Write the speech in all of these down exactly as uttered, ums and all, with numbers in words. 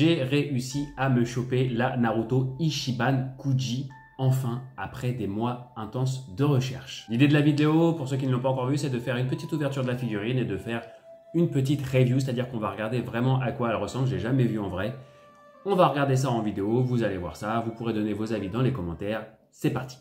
j'ai réussi à me choper la Naruto Ichiban Kuji, enfin, après des mois intenses de recherche. L'idée de la vidéo, pour ceux qui ne l'ont pas encore vu, c'est de faire une petite ouverture de la figurine et de faire une petite review, c'est-à-dire qu'on va regarder vraiment à quoi elle ressemble, je ne l'ai jamais vue en vrai. On va regarder ça en vidéo, vous allez voir ça, vous pourrez donner vos avis dans les commentaires, c'est parti.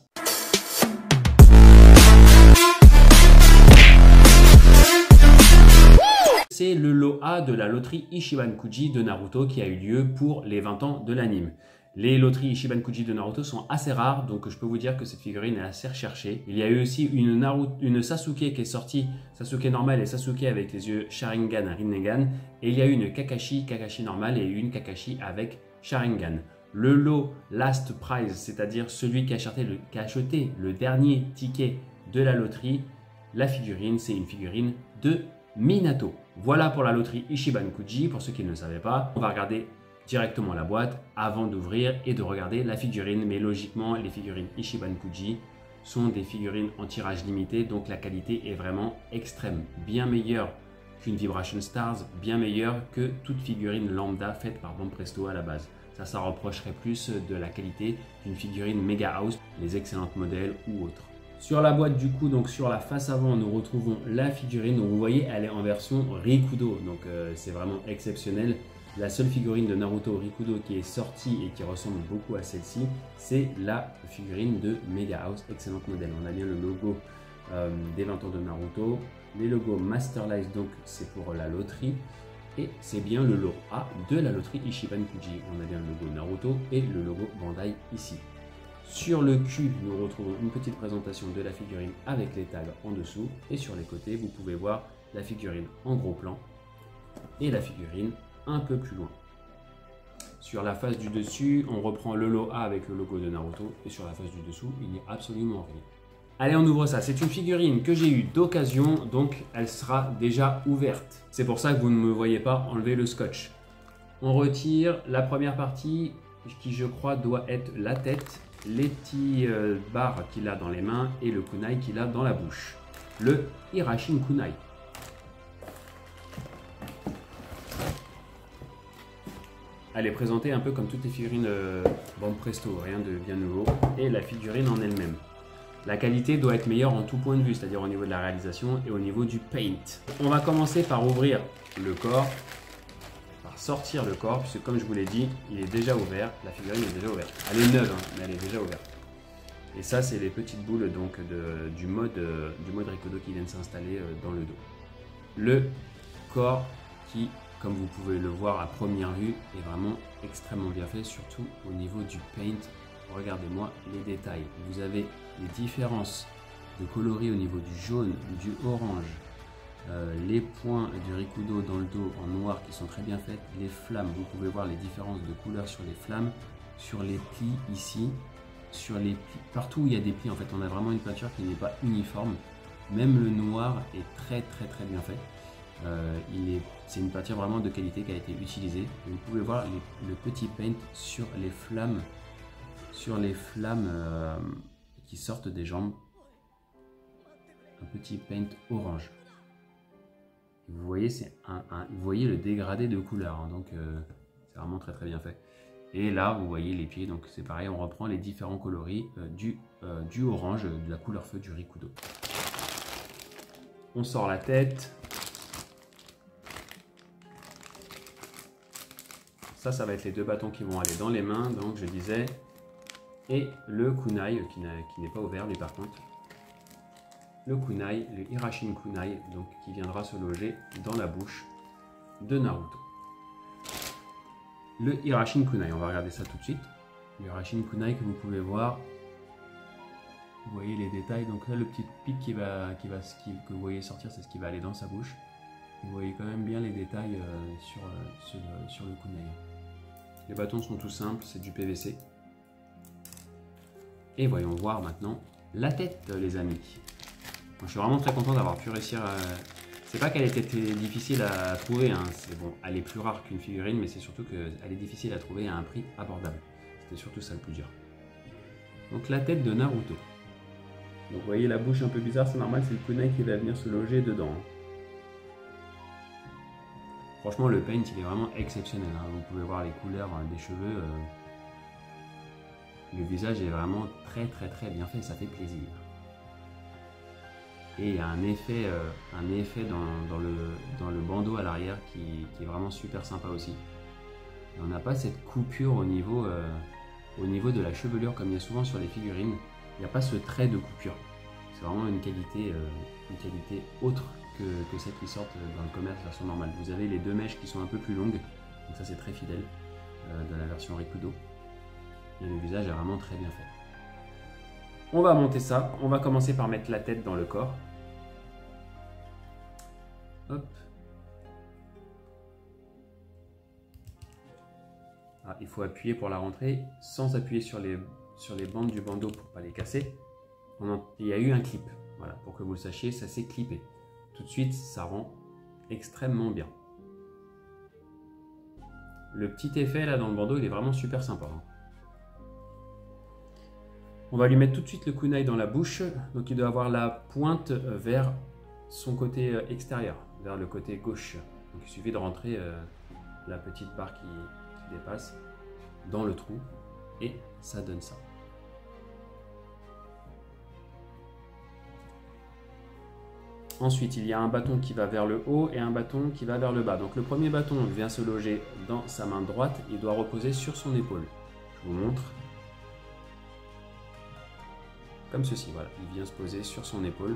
C'est le lot A de la loterie Ichiban Kuji de Naruto qui a eu lieu pour les vingt ans de l'anime. Les loteries Ichiban Kuji de Naruto sont assez rares, donc je peux vous dire que cette figurine est assez recherchée. Il y a eu aussi une, Naruto, une Sasuke qui est sortie, Sasuke normale et Sasuke avec les yeux Sharingan Rinnegan. Et il y a eu une Kakashi, Kakashi normale et une Kakashi avec Sharingan. Le lot Last Prize, c'est-à-dire celui qui a acheté le, qui a acheté le dernier ticket de la loterie, la figurine, c'est une figurine de Minato. Voilà pour la loterie Ichiban Kuji, pour ceux qui ne le savaient pas. On va regarder directement la boîte avant d'ouvrir et de regarder la figurine. Mais logiquement, les figurines Ichiban Kuji sont des figurines en tirage limité, donc la qualité est vraiment extrême. Bien meilleure qu'une Vibration Stars, bien meilleure que toute figurine lambda faite par Banpresto à la base. Ça, ça reprocherait plus de la qualité d'une figurine Mega House, les excellentes modèles ou autres. Sur la boîte du coup, donc sur la face avant, nous retrouvons la figurine. Donc vous voyez, elle est en version Rikudo, donc euh, c'est vraiment exceptionnel. La seule figurine de Naruto Rikudo qui est sortie et qui ressemble beaucoup à celle-ci, c'est la figurine de Mega House, excellente modèle. On a bien le logo euh, des vingt ans de Naruto, les logos Masterlize, donc c'est pour la loterie, et c'est bien le lot A de la loterie Ichiban Kuji. On a bien le logo Naruto et le logo Bandai ici. Sur le cul, nous retrouvons une petite présentation de la figurine avec les tags en dessous. Et sur les côtés, vous pouvez voir la figurine en gros plan et la figurine un peu plus loin. Sur la face du dessus, on reprend le lot A avec le logo de Naruto. Et sur la face du dessous, il n'y a absolument rien. Allez, on ouvre ça. C'est une figurine que j'ai eue d'occasion, donc elle sera déjà ouverte. C'est pour ça que vous ne me voyez pas enlever le scotch. On retire la première partie qui, je crois, doit être la tête, les petits euh, barres qu'il a dans les mains et le kunai qu'il a dans la bouche. Le Hiraishin Kunai. Elle est présentée un peu comme toutes les figurines euh, Banpresto, rien de bien nouveau. Et la figurine en elle-même. La qualité doit être meilleure en tout point de vue, c'est-à-dire au niveau de la réalisation et au niveau du paint. On va commencer par ouvrir le corps, sortir le corps, puisque comme je vous l'ai dit, il est déjà ouvert, la figurine est déjà ouverte. Elle est neuve, hein, mais elle est déjà ouverte. Et ça, c'est les petites boules donc de, du mode du mode Rikudo qui viennent s'installer dans le dos. Le corps qui, comme vous pouvez le voir à première vue, est vraiment extrêmement bien fait, surtout au niveau du paint. Regardez-moi les détails. Vous avez les différences de coloris au niveau du jaune, du orange, Euh, les points du Rikudo dans le dos en noir qui sont très bien faites, les flammes, vous pouvez voir les différences de couleurs sur les flammes, sur les plis ici, sur les plis, partout où il y a des plis en fait, on a vraiment une peinture qui n'est pas uniforme, même le noir est très très très bien fait, euh, c'est une peinture vraiment de qualité qui a été utilisée, et vous pouvez voir les, le petit paint sur les flammes, sur les flammes euh, qui sortent des jambes, un petit paint orange. Vous voyez, c'est un, un, vous voyez le dégradé de couleur, hein, donc euh, c'est vraiment très très bien fait. Et là, vous voyez les pieds, donc c'est pareil, on reprend les différents coloris euh, du, euh, du orange, de la couleur feu du Rikudo. On sort la tête. Ça, ça va être les deux bâtons qui vont aller dans les mains, donc je disais. Et le kunai, qui n'est pas ouvert, lui par contre. Le kunai, le Hiraishin Kunai, donc qui viendra se loger dans la bouche de Naruto. Le Hiraishin Kunai, on va regarder ça tout de suite. Le Hiraishin Kunai que vous pouvez voir, vous voyez les détails. Donc là, le petit pic qui va, qui va, qui, que vous voyez sortir, c'est ce qui va aller dans sa bouche. Vous voyez quand même bien les détails euh, sur, euh, sur, euh, sur le kunai. Les bâtons sont tout simples, c'est du P V C. Et voyons voir maintenant la tête, les amis. Je suis vraiment très content d'avoir pu réussir à... C'est pas qu'elle était difficile à trouver, hein. C'est bon, elle est plus rare qu'une figurine, mais c'est surtout qu'elle est difficile à trouver à un prix abordable. C'était surtout ça le plus dur. Donc la tête de Naruto. Donc vous voyez la bouche un peu bizarre, c'est normal, c'est le kunai qui va venir se loger dedans. Franchement, le paint, il est vraiment exceptionnel. Hein. Vous pouvez voir les couleurs hein, des cheveux. Euh... Le visage est vraiment très, très, très bien fait. Ça fait plaisir. Et il y a un effet, euh, un effet dans, dans, le, dans le bandeau à l'arrière qui, qui est vraiment super sympa aussi. Et on n'a pas cette coupure au niveau, euh, au niveau de la chevelure comme il y a souvent sur les figurines. Il n'y a pas ce trait de coupure. C'est vraiment une qualité, euh, une qualité autre que, que celles qui sortent dans le commerce version normale. Vous avez les deux mèches qui sont un peu plus longues, donc ça c'est très fidèle euh, de la version Rikudo. Et le visage est vraiment très bien fait. On va monter ça, on va commencer par mettre la tête dans le corps. Hop. Ah, il faut appuyer pour la rentrée sans appuyer sur les, sur les bandes du bandeau pour ne pas les casser. On en, il y a eu un clip, voilà, pour que vous le sachiez, ça s'est clippé. Tout de suite, ça rend extrêmement bien. Le petit effet là dans le bandeau, il est vraiment super sympa. Hein. On va lui mettre tout de suite le kunai dans la bouche. Donc il doit avoir la pointe vers son côté extérieur, vers le côté gauche. Donc il suffit de rentrer euh, la petite barre qui, qui dépasse dans le trou et ça donne ça. Ensuite, il y a un bâton qui va vers le haut et un bâton qui va vers le bas. Donc le premier bâton vient se loger dans sa main droite. Il doit reposer sur son épaule. Je vous montre. Comme ceci, voilà. Il vient se poser sur son épaule.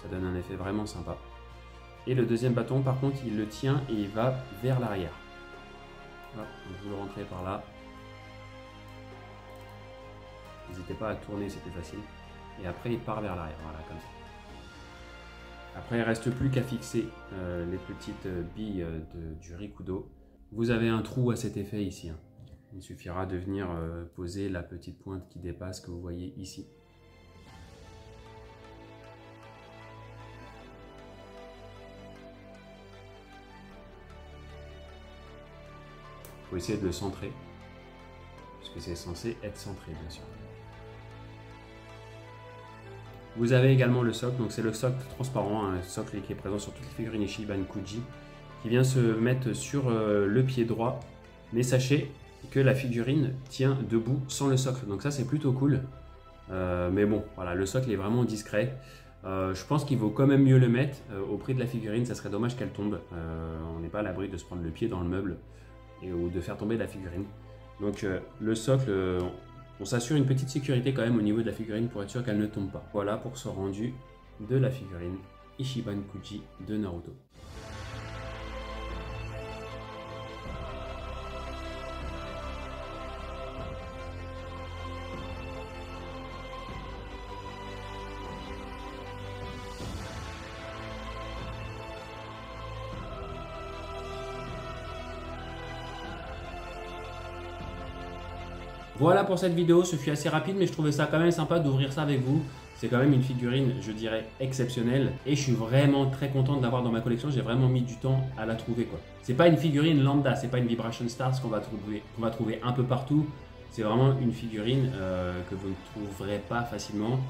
Ça donne un effet vraiment sympa. Et le deuxième bâton, par contre, il le tient et il va vers l'arrière. Voilà. Donc vous le rentrez par là. N'hésitez pas à tourner, c'était facile. Et après, il part vers l'arrière. Voilà, comme ça. Après, il ne reste plus qu'à fixer euh, les petites billes euh, de, du Rikudo. Vous avez un trou à cet effet ici. Hein. Il suffira de venir euh, poser la petite pointe qui dépasse que vous voyez ici. Il faut essayer de le centrer, puisque c'est censé être centré, bien sûr. Vous avez également le socle, donc c'est le socle transparent, un socle qui est présent sur toutes les figurines Ichiban Kuji, qui vient se mettre sur euh, le pied droit. Mais sachez que la figurine tient debout sans le socle, donc ça c'est plutôt cool. Euh, mais bon, voilà, le socle est vraiment discret. Euh, je pense qu'il vaut quand même mieux le mettre euh, au prix de la figurine, ça serait dommage qu'elle tombe. Euh, on n'est pas à l'abri de se prendre le pied dans le meuble et, ou de faire tomber la figurine. Donc euh, le socle... Euh, On s'assure une petite sécurité quand même au niveau de la figurine pour être sûr qu'elle ne tombe pas. Voilà pour ce rendu de la figurine Ichiban Kuji de Naruto. Voilà pour cette vidéo, ce fut assez rapide mais je trouvais ça quand même sympa d'ouvrir ça avec vous. C'est quand même une figurine, je dirais, exceptionnelle et je suis vraiment très content de l'avoir dans ma collection. J'ai vraiment mis du temps à la trouver quoi. C'est pas une figurine lambda, c'est pas une Vibration Stars qu'on va trouver, qu'on va trouver un peu partout. C'est vraiment une figurine euh, que vous ne trouverez pas facilement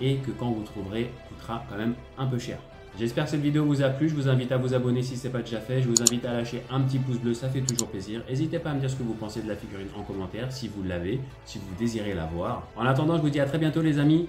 et que quand vous trouverez, coûtera quand même un peu cher. J'espère que cette vidéo vous a plu, je vous invite à vous abonner si ce n'est pas déjà fait, je vous invite à lâcher un petit pouce bleu, ça fait toujours plaisir. N'hésitez pas à me dire ce que vous pensez de la figurine en commentaire, si vous l'avez, si vous désirez la voir. En attendant, je vous dis à très bientôt les amis.